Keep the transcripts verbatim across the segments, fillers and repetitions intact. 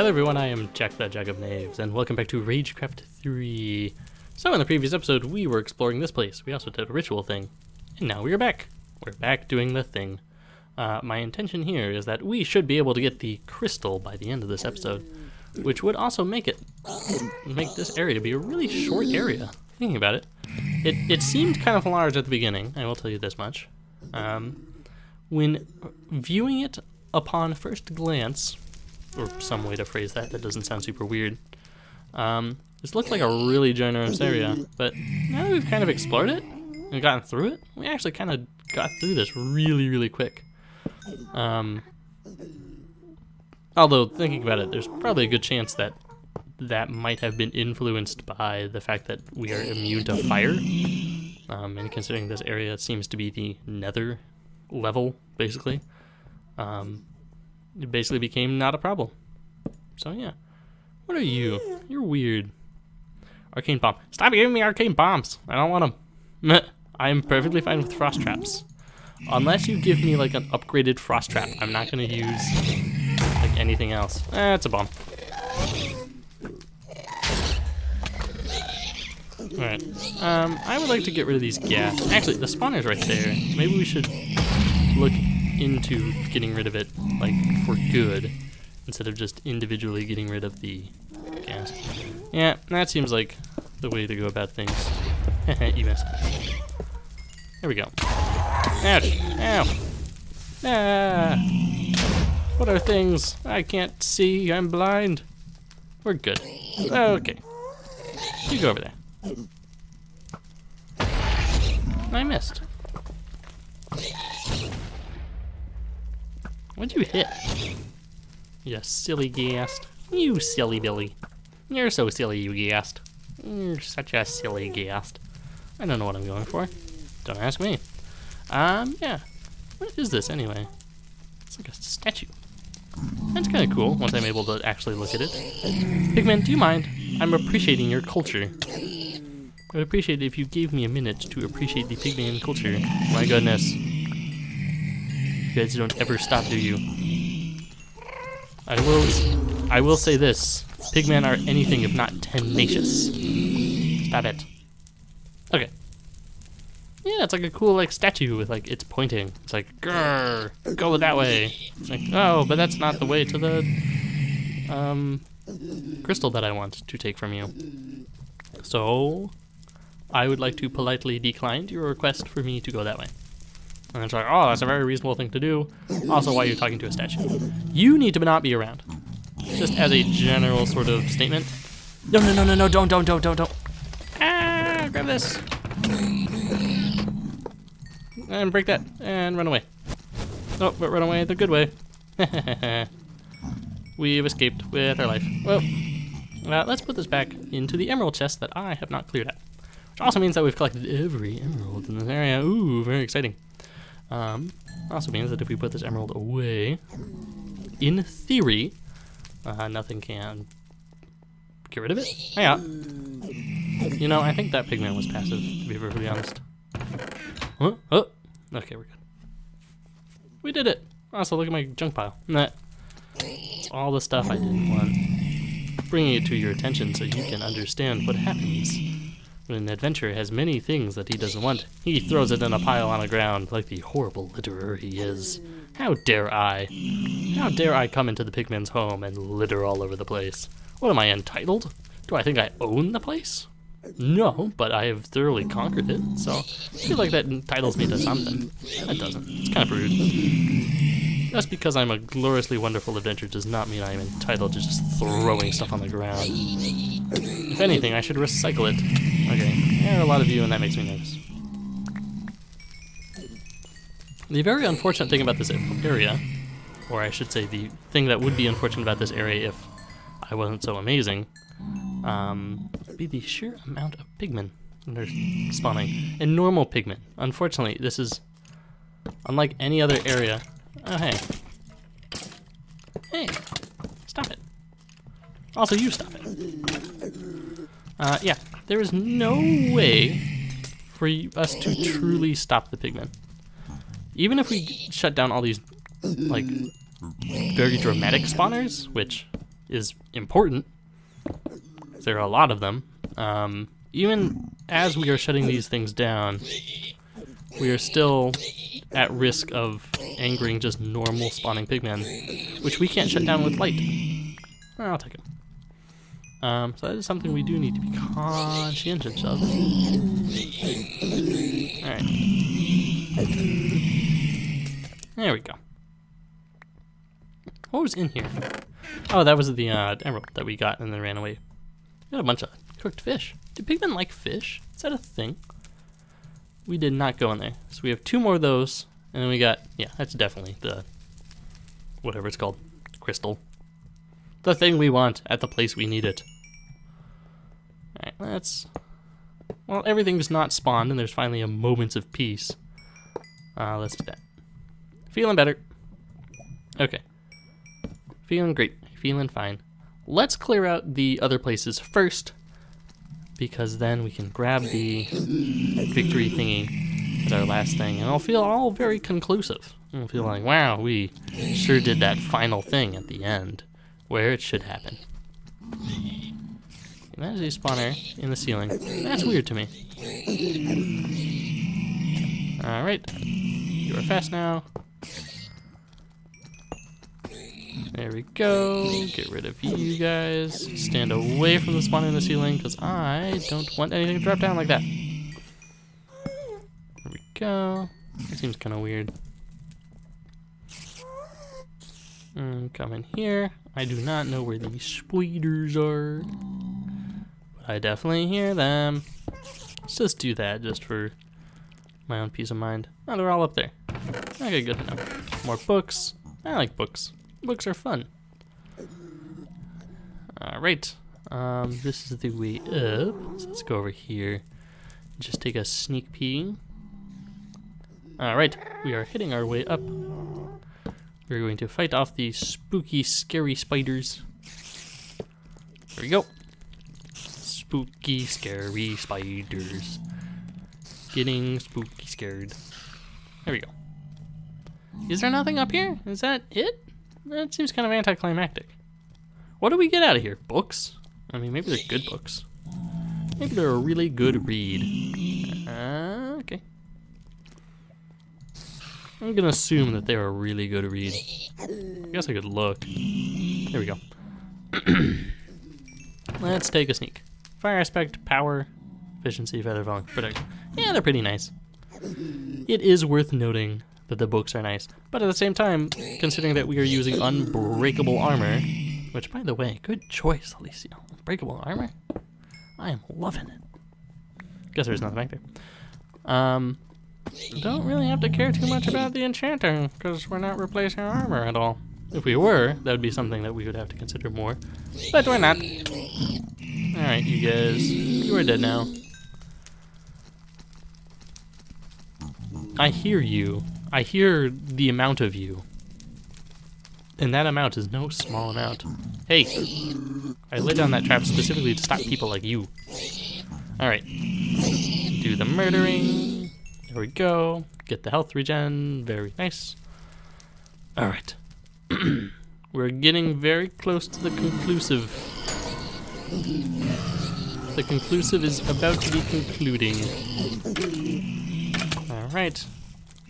Hello everyone, I am Jack the Jug of Knaves, and welcome back to Ragecraft three. So in the previous episode, we were exploring this place. We also did a ritual thing, and now we are back. We're back doing the thing. Uh, my intention here is that we should be able to get the crystal by the end of this episode, which would also make it make this area to be a really short area. Thinking about it, it, it seemed kind of large at the beginning, I will tell you this much. Um, when viewing it upon first glance, or some way to phrase that that doesn't sound super weird. Um, this looked like a really generous area, but now that we've kind of explored it and gotten through it, we actually kind of got through this really, really quick. Um, although, thinking about it, there's probably a good chance that that might have been influenced by the fact that we are immune to fire. Um, and considering this area seems to be the nether level, basically. Um... It basically became not a problem. So yeah. What are you? You're weird. Arcane bomb. Stop giving me arcane bombs. I don't want them. I'm perfectly fine with frost traps. Unless you give me like an upgraded frost trap. I'm not going to use like anything else. Eh, it's a bomb. Alright. Um, I would like to get rid of these gas. Actually, the spawner's right there. Maybe we should look into getting rid of it, like, for good, instead of just individually getting rid of the gas. Yeah, that seems like the way to go about things. Heh, you missed. There we go. Ouch! Ow! Ah! What are things? I can't see, I'm blind. We're good. Okay. You go over there. I missed. What'd you hit? You silly ghast. You silly Billy. You're so silly, you ghast. You're such a silly ghast. I don't know what I'm going for. Don't ask me. Um, yeah. What is this anyway? It's like a statue. That's kind of cool once I'm able to actually look at it. Pigman, do you mind? I'm appreciating your culture. I would appreciate it if you gave me a minute to appreciate the Pigman culture. My goodness. You guys don't ever stop, do you? I will I will say this. Pigmen are anything if not tenacious. Stop it. Okay. Yeah, it's like a cool like statue with like it's pointing. It's like grrr, go that way. It's like, oh, but that's not the way to the um crystal that I want to take from you. So I would like to politely decline your request for me to go that way. And it's like, oh, that's a very reasonable thing to do. Also, why are you talking to a statue? You need to not be around. Just as a general sort of statement. No, no, no, no, no, don't, don't, don't, don't, don't. Ah, grab this. And break that. And run away. Oh, but run away the good way. We've escaped with our life. Well, uh, let's put this back into the emerald chest that I have not cleared out. Which also means that we've collected every emerald in this area. Ooh, very exciting. Um, also means that if we put this emerald away, in theory, uh, nothing can get rid of it. Yeah. You know, I think that pigman was passive, to be perfectly honest. Huh? Oh. Okay, we're good. We did it. Also, look at my junk pile. Nah. All the stuff I didn't want. Bringing it to your attention so you can understand what happens. When an adventurer has many things that he doesn't want, he throws it in a pile on the ground like the horrible litterer he is. How dare I? How dare I come into the pigman's home and litter all over the place? What am I, entitled? Do I think I own the place? No, but I have thoroughly conquered it, so I feel like that entitles me to something. That doesn't. It's kind of rude. Just because I'm a gloriously wonderful adventurer does not mean I am entitled to just throwing stuff on the ground. If anything, I should recycle it. Okay, there are a lot of you, and that makes me nervous. The very unfortunate thing about this area, or I should say the thing that would be unfortunate about this area if I wasn't so amazing, um, would be the sheer amount of pigmen that are spawning. And normal pigmen. Unfortunately, this is unlike any other area. Oh, hey. Hey, stop it. Also, you stop it. Uh, yeah. There is no way for us to truly stop the pigmen. Even if we shut down all these, like, very dramatic spawners, which is important. There are a lot of them. Um, even as we are shutting these things down, we are still at risk of angering just normal spawning pigmen, which we can't shut down with light. I'll take it. Um, so that is something we do need to be conscientious of. Alright. There we go. What was in here? Oh, that was the uh, emerald that we got and then ran away. We got a bunch of cooked fish. Do pigmen like fish? Is that a thing? We did not go in there. So we have two more of those, and then we got, yeah, that's definitely the, whatever it's called, crystal. The thing we want at the place we need it. Alright, let's... Well, everything's not spawned, and there's finally a moment of peace. Uh, let's do that. Feeling better. Okay. Feeling great. Feeling fine. Let's clear out the other places first, because then we can grab the victory thingy as our last thing, and it'll feel all very conclusive. It'll feel like, wow, we sure did that final thing at the end. Where it should happen. And that is a spawner in the ceiling. That's weird to me. Alright. You are fast now. There we go. Get rid of you guys. Stand away from the spawner in the ceiling because I don't want anything to drop down like that. There we go. That seems kind of weird. Mm, come in here. I do not know where these spiders are, but I definitely hear them. Let's just do that just for my own peace of mind. Oh, they're all up there. Okay, good enough. More books. I like books. Books are fun. Alright. Um, this is the way up. So let's go over here. Just take a sneak peek. Alright, we are hitting our way up. We're going to fight off these spooky, scary spiders. There we go. Spooky, scary spiders. Getting spooky scared. There we go. Is there nothing up here? Is that it? That seems kind of anticlimactic. What do we get out of here? Books? I mean, maybe they're good books. Maybe they're a really good read. Uh, okay. I'm gonna assume that they're a really good read. I guess I could look. There we go. Let's take a sneak. Fire aspect, power, efficiency, feather falling, protection. Yeah, they're pretty nice. It is worth noting that the books are nice, but at the same time, considering that we are using unbreakable armor, which, by the way, good choice, Alicia. Unbreakable armor? I am loving it. Guess there's nothing back there. Um... Don't really have to care too much about the enchanter, because we're not replacing armor at all. If we were, that would be something that we would have to consider more, but we're not. Alright, you guys, you are dead now. I hear you. I hear the amount of you. And that amount is no small amount. Hey, I laid down that trap specifically to stop people like you. Alright, do the murdering. There we go. Get the health regen. Very nice. Alright. We're getting very close to the conclusive. The conclusive is about to be concluding. Alright.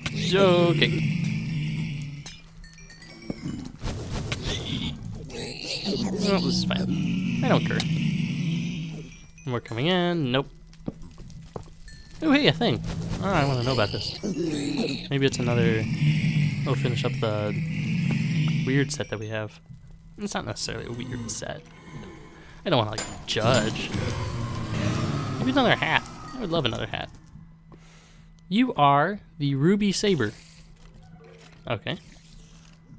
Okay. Oh, this is fine. I don't care. More coming in. Nope. Oh, hey, a thing. Oh, I want to know about this. Maybe it's another... We'll finish up the weird set that we have. It's not necessarily a weird set. I don't want to, like, judge. Maybe another hat. I would love another hat. You are the Ruby Saber. Okay.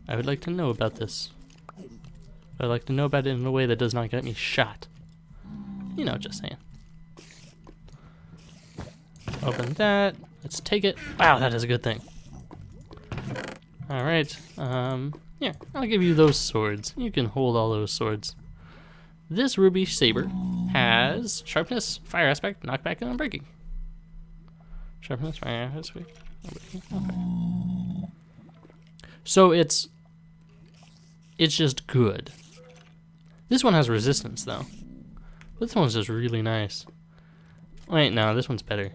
I would like to know about this. I would like to know about it in a way that does not get me shot. You know, just saying. Open that. Let's take it. Wow, that is a good thing. Alright. Um, yeah, I'll give you those swords. You can hold all those swords. This ruby saber has sharpness, fire aspect, knockback, and unbreaking. Sharpness, fire aspect, unbreaking, knockback. So it's... It's just good. This one has resistance, though. This one's just really nice. Wait, no, this one's better.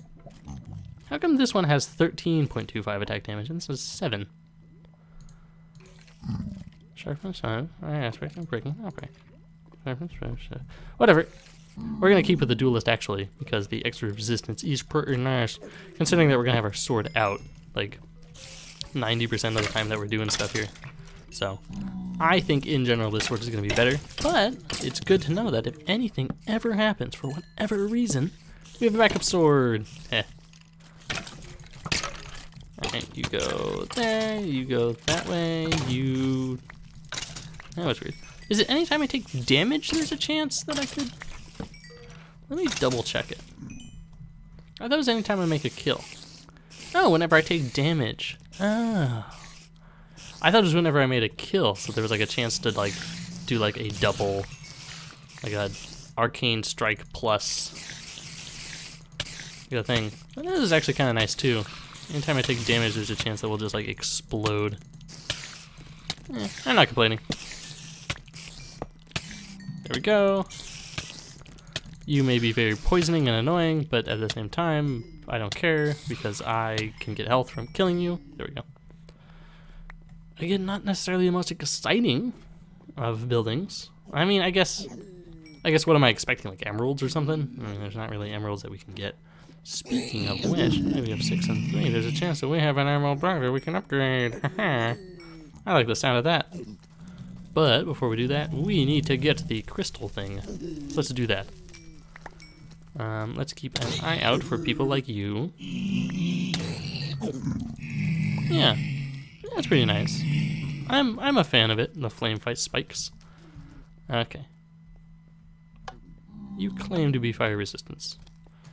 How come this one has thirteen point two five attack damage and this is seven? Sharpness, I aspect, I'm breaking, I'll break. Sharpness, sharpness, whatever. We're going to keep with the duelist, actually, because the extra resistance is pretty nice, considering that we're going to have our sword out, like, ninety percent of the time that we're doing stuff here. So, I think, in general, this sword is going to be better, but it's good to know that if anything ever happens, for whatever reason, we have a backup sword. Eh. Alright, you go there, you go that way, you... That was weird. Is it anytime I take damage there's a chance that I could... Let me double check it. Oh, that was anytime I make a kill. Oh, whenever I take damage. Oh. I thought it was whenever I made a kill, so there was like a chance to like do like a double, like a arcane strike plus the thing. And this is actually kind of nice too. Anytime I take damage, there's a chance that we'll just like explode. Eh, I'm not complaining. There we go. You may be very poisoning and annoying, but at the same time, I don't care because I can get health from killing you. There we go. Again, not necessarily the most exciting of buildings. I mean, I guess, I guess what am I expecting, like emeralds or something? I mean, there's not really emeralds that we can get. Speaking of which, we have six and three. There's a chance that we have an emerald brother we can upgrade. I like the sound of that. But before we do that, we need to get the crystal thing. So let's do that. Um, let's keep an eye out for people like you. Yeah, that's pretty nice. I'm I'm a fan of it. The flame fight spikes. Okay. You claim to be fire resistance.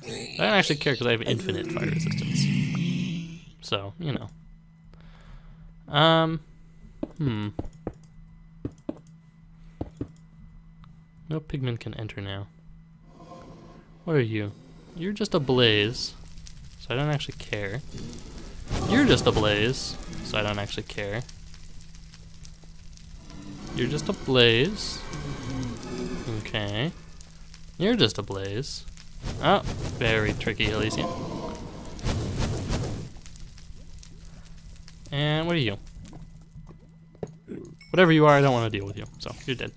I don't actually care because I have infinite fire resistance. So you know. Um. Hmm. No pigmen can enter now. What are you? You're just a blaze, so I don't actually care. You're just a blaze, so I don't actually care. You're just a blaze. Okay. You're just a blaze. Oh, very tricky, Elysium. And what are you? Whatever you are, I don't want to deal with you, so you're dead.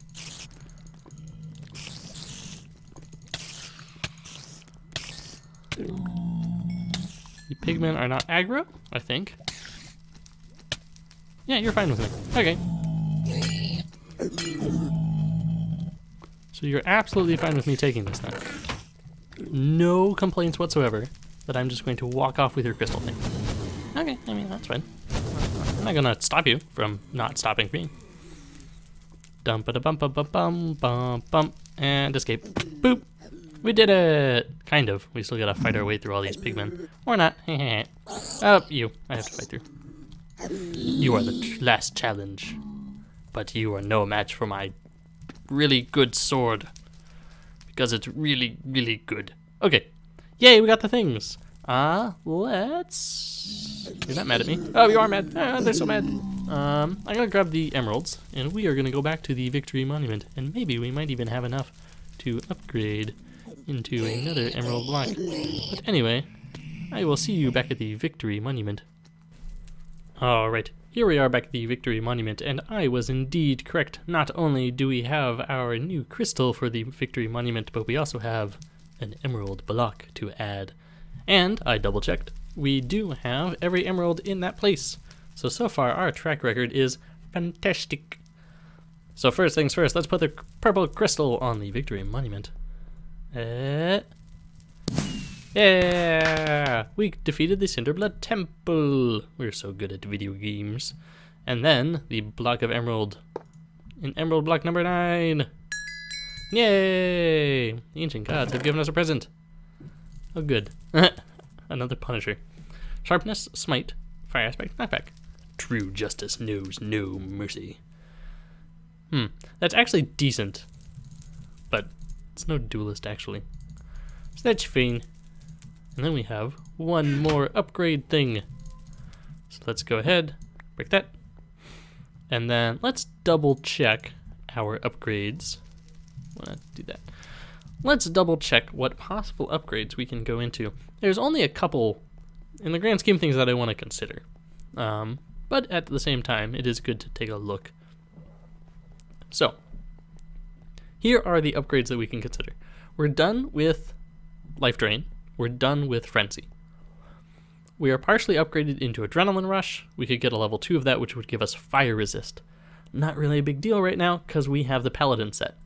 The pigmen are not aggro, I think. Yeah, you're fine with me. Okay. So you're absolutely fine with me taking this then. No complaints whatsoever that I'm just going to walk off with your crystal thing. Okay, I mean, that's fine. I'm not gonna stop you from not stopping me. Dum-ba-da-bum-ba-bum-bum-bum-bum. And escape. Boop. We did it! Kind of. We still gotta fight our way through all these pigmen. Or not. Oh, you. I have to fight through. You are the ch- last challenge. But you are no match for my really good sword. Because it's really, really good. Okay. Yay, we got the things. Uh, let's... You're not mad at me. Oh, you are mad. Ah, they're so mad. Um, I'm gonna grab the emeralds. And we are gonna go back to the Victory Monument. And maybe we might even have enough to upgrade into another emerald block. But anyway, I will see you back at the Victory Monument. Alright, here we are back at the Victory Monument, and I was indeed correct. Not only do we have our new crystal for the Victory Monument, but we also have an emerald block to add. And, I double checked, we do have every emerald in that place. So, so far our track record is fantastic. So first things first, let's put the purple crystal on the Victory Monument. Uh, yeah! We defeated the Cinderblood Temple! We're so good at video games. And then, the block of emerald. In emerald block number nine! Yay! The ancient gods have given us a present. Oh good. Another punisher. Sharpness, smite, fire aspect, knockback. True justice knows no mercy. Hmm, that's actually decent. But... it's no duelist, actually. So that's fine. And then we have one more upgrade thing. So let's go ahead, break that. And then let's double check our upgrades. want to do that. Let's double check what possible upgrades we can go into. There's only a couple, in the grand scheme of things, that I want to consider. Um, but at the same time, it is good to take a look. So, here are the upgrades that we can consider. We're done with Life Drain. We're done with Frenzy. We are partially upgraded into Adrenaline Rush. We could get a level two of that, which would give us Fire Resist. Not really a big deal right now, because we have the Paladin set.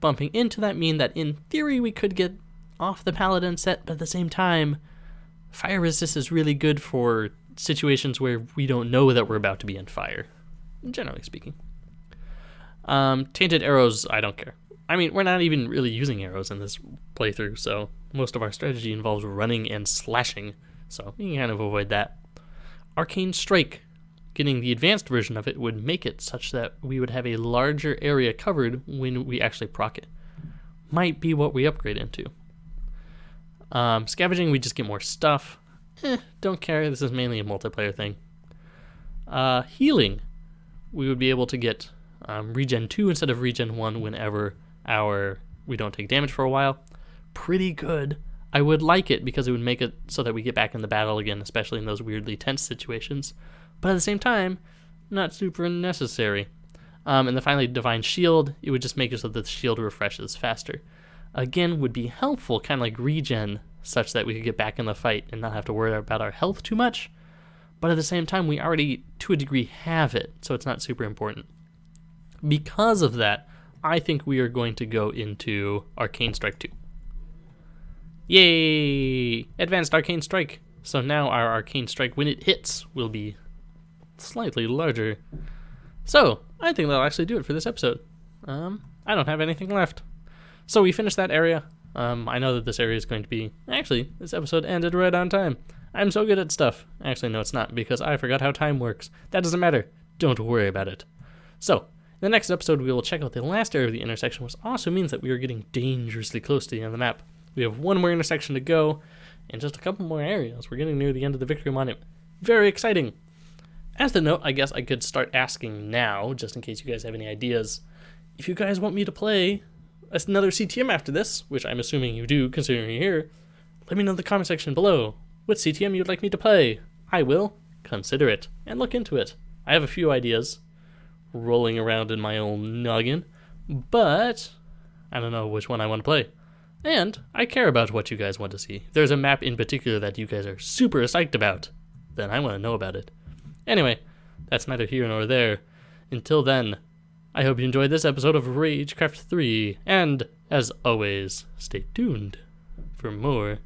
Bumping into that mean that in theory we could get off the Paladin set, but at the same time, Fire Resist is really good for situations where we don't know that we're about to be in fire, generally speaking. Um, tainted Arrows, I don't care. I mean, we're not even really using arrows in this playthrough, so most of our strategy involves running and slashing, so you can kind of avoid that. Arcane Strike. Getting the advanced version of it would make it such that we would have a larger area covered when we actually proc it. Might be what we upgrade into. Um, scavenging, we just get more stuff. Eh, don't care, this is mainly a multiplayer thing. Uh, healing, we would be able to get um, regen two instead of regen one whenever our we don't take damage for a while. Pretty good. I would like it because it would make it so that we get back in the battle again, especially in those weirdly tense situations. But at the same time, not super necessary. Um, and then finally, Divine Shield, it would just make it so that the shield refreshes faster. Again, would be helpful, kind of like regen, such that we could get back in the fight and not have to worry about our health too much. But at the same time, we already, to a degree, have it, so it's not super important. Because of that, I think we are going to go into Arcane Strike two. Yay! Advanced Arcane Strike. So now our Arcane Strike, when it hits, will be slightly larger. So I think that'll actually do it for this episode. Um, I don't have anything left. So we finished that area. Um, I know that this area is going to be... Actually, this episode ended right on time. I'm so good at stuff. Actually, no, it's not, because I forgot how time works. That doesn't matter. Don't worry about it. So, in the next episode, we will check out the last area of the intersection, which also means that we are getting dangerously close to the end of the map. We have one more intersection to go, and just a couple more areas. We're getting near the end of the Victory Monument. Very exciting! As the note, I guess I could start asking now, just in case you guys have any ideas. If you guys want me to play another C T M after this, which I'm assuming you do, considering you're here, let me know in the comment section below what C T M you'd like me to play. I will consider it and look into it. I have a few ideas rolling around in my own noggin, but I don't know which one I want to play. And I care about what you guys want to see. If there's a map in particular that you guys are super psyched about, then I want to know about it. Anyway, that's neither here nor there. Until then, I hope you enjoyed this episode of Ragecraft three, and, as always, stay tuned for more.